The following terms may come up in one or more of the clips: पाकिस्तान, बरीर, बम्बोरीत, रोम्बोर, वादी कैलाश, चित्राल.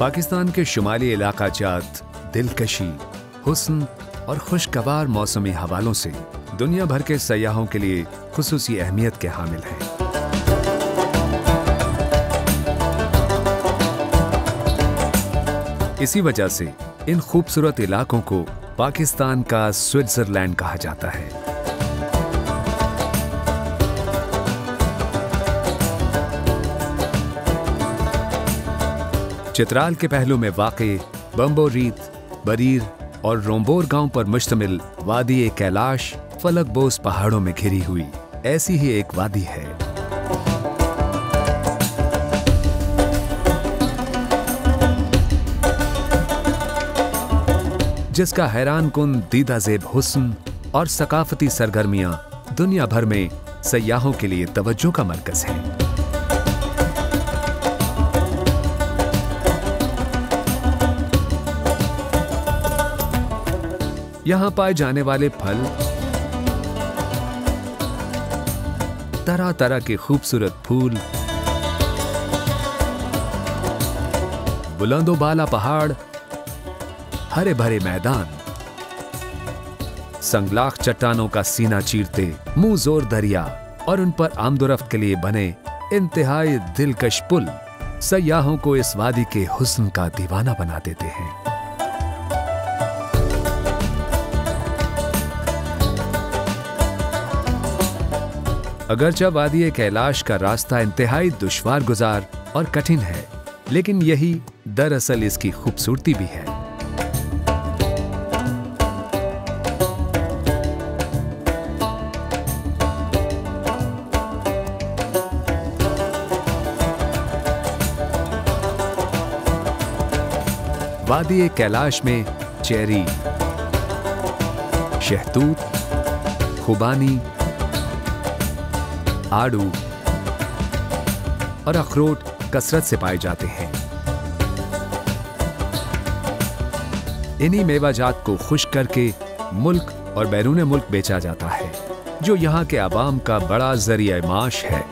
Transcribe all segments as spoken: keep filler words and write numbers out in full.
पाकिस्तान के शुमाली इलाका जात दिलकशी, हुस्न और खुशगवार मौसमी हवालों से दुनिया भर के सयाहों के लिए खुसूसी अहमियत के हामिल है। इसी वजह से इन खूबसूरत इलाकों को पाकिस्तान का स्विट्जरलैंड कहा जाता है। चित्राल के पहलू में वाक़े बम्बोरीत, बरीर और रोम्बोर गांव पर मुश्तमिल वादी कैलाश फलकबोस पहाड़ों में घिरी हुई ऐसी ही एक वादी है। जिसका हैरानकुन दीदाजेब हुस्न और सकाफती सरगर्मियां दुनिया भर में सयाहों के लिए तवज्जो का मरकज है। यहां पाए जाने वाले फल, तरह तरह के खूबसूरत फूल, बुलंदोबाला पहाड़, हरे भरे मैदान, संगलाख चट्टानों का सीना चीरते मुंह जोर दरिया और उन पर आमदोरफ्त के लिए बने इंतहाई दिलकश पुल सयाहों को इस वादी के हुस्न का दीवाना बना देते हैं। अगरचे वादी कैलाश का रास्ता इंतहाई दुश्वार गुजार और कठिन है, लेकिन यही दरअसल इसकी खूबसूरती भी है। वादी कैलाश में चेरी, शहतूत, खुबानी, आड़ू और अखरोट कसरत से पाए जाते हैं। इन्हीं मेवाजात को खुश्क करके मुल्क और बैरून मुल्क बेचा जाता है, जो यहाँ के आवाम का बड़ा जरिया माश है।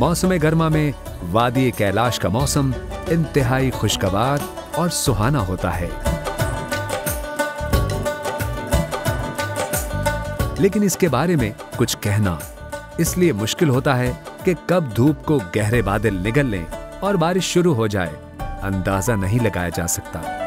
मौसम गर्मा में वादी कैलाश का मौसम इंतहाई खुशगवार और सुहाना होता है, लेकिन इसके बारे में कुछ कहना इसलिए मुश्किल होता है कि कब धूप को गहरे बादल निगल लें और बारिश शुरू हो जाए, अंदाजा नहीं लगाया जा सकता।